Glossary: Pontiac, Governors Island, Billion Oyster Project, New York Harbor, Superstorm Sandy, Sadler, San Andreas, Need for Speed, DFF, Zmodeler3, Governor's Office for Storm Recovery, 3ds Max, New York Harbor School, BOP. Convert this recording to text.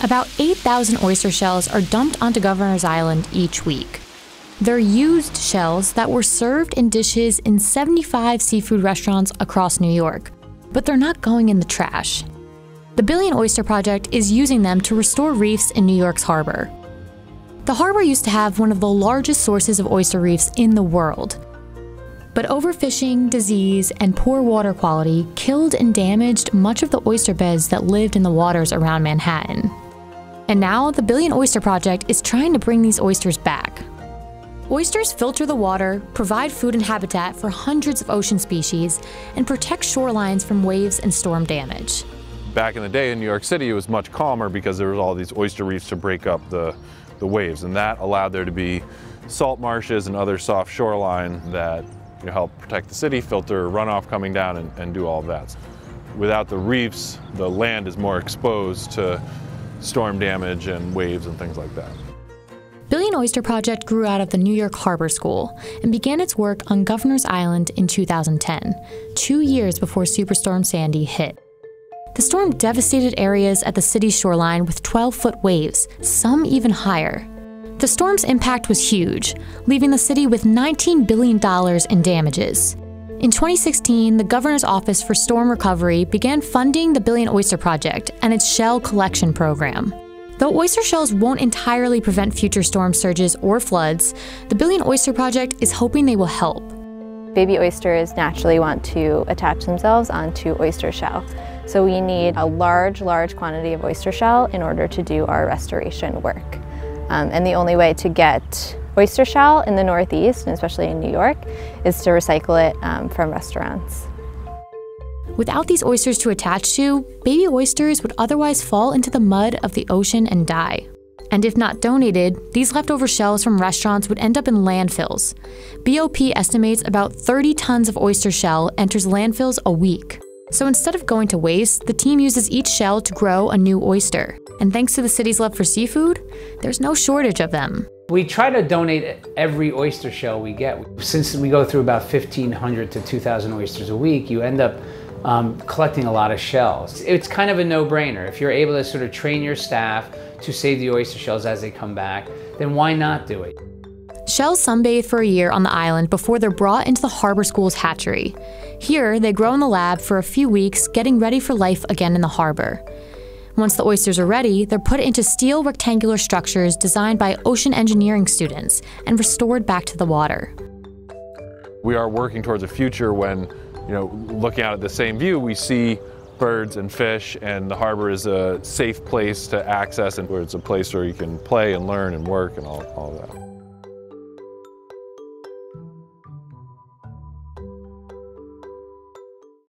About 8,000 oyster shells are dumped onto Governor's Island each week. They're used shells that were served in dishes in 75 seafood restaurants across New York, but they're not going in the trash. The Billion Oyster Project is using them to restore reefs in New York's harbor. The harbor used to have one of the largest sources of oyster reefs in the world. But overfishing, disease, and poor water quality killed and damaged much of the oyster beds that lived in the waters around Manhattan. And now the Billion Oyster Project is trying to bring these oysters back. Oysters filter the water, provide food and habitat for hundreds of ocean species, and protect shorelines from waves and storm damage. Back in the day in New York City, it was much calmer because there was all these oyster reefs to break up the waves, and that allowed there to be salt marshes and other soft shoreline that help protect the city, filter runoff coming down, and do all of that. Without the reefs, the land is more exposed to storm damage and waves and things like that. Billion Oyster Project grew out of the New York Harbor School and began its work on Governor's Island in 2010, 2 years before Superstorm Sandy hit. The storm devastated areas at the city's shoreline with 12-foot waves, some even higher. The storm's impact was huge, leaving the city with $19 billion in damages. In 2016, the Governor's Office for Storm Recovery began funding the Billion Oyster Project and its shell collection program. Though oyster shells won't entirely prevent future storm surges or floods, the Billion Oyster Project is hoping they will help. Baby oysters naturally want to attach themselves onto oyster shell. So we need a large quantity of oyster shell in order to do our restoration work. And the only way to get oyster shell in the Northeast, and especially in New York, is to recycle it from restaurants. Without these oysters to attach to, baby oysters would otherwise fall into the mud of the ocean and die. And if not donated, these leftover shells from restaurants would end up in landfills. BOP estimates about 30 tons of oyster shell enters landfills a week. So instead of going to waste, the team uses each shell to grow a new oyster. And thanks to the city's love for seafood, there's no shortage of them. We try to donate every oyster shell we get. Since we go through about 1,500 to 2,000 oysters a week, you end up collecting a lot of shells. It's kind of a no-brainer. If you're able to sort of train your staff to save the oyster shells as they come back, then why not do it? Shells sunbathe for a year on the island before they're brought into the Harbor School's hatchery. Here, they grow in the lab for a few weeks, getting ready for life again in the harbor. Once the oysters are ready, they're put into steel rectangular structures designed by ocean engineering students and restored back to the water. We are working towards a future when, looking out at the same view, we see birds and fish, and the harbor is a safe place to access, and where it's a place where you can play and learn and work and all of that.